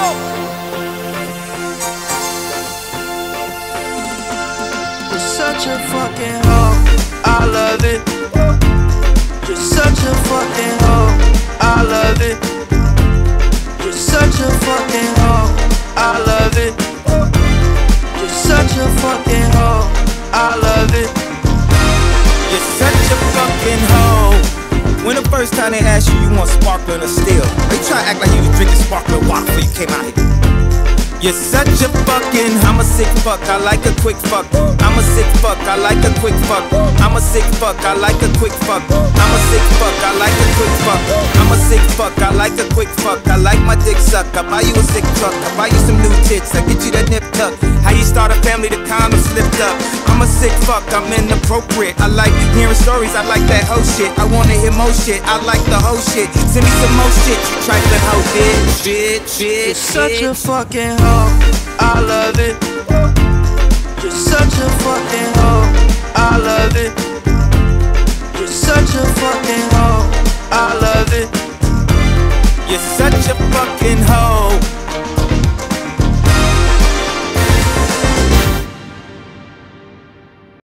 You're such a fucking hoe, I love it. You're such a fucking hoe, I love it. You're such a fucking hoe, I love it. You're such a fucking hoe, I love it. You're such a fucking hoe. When the first time they asked you want sparkling or still, they try to act like you was drinking sparkling water before you came out here. You're such a fucking, I'm a sick fuck, I like a quick fuck. I'm a sick fuck, I like a quick fuck. I'm a sick fuck, I like a quick fuck. I'm a sick fuck, I like a quick fuck. I'm a sick fuck, I like a quick fuck. I like my dick suck, I buy you a sick truck. I buy you some new tits, I get you that nip tuck. How you start a family, the condom slipped up. I'm a sick fuck, I'm inappropriate. I like hearing stories, I like that whole shit. I wanna hear more shit, I like the whole shit. Send me some more shit, you trifling hoe, bitch, bitch, bitch. You're such a fucking hoe, I love it. You're such a fucking hoe, I love it. You're such a fucking hoe, I love it. You're such a fucking hoe.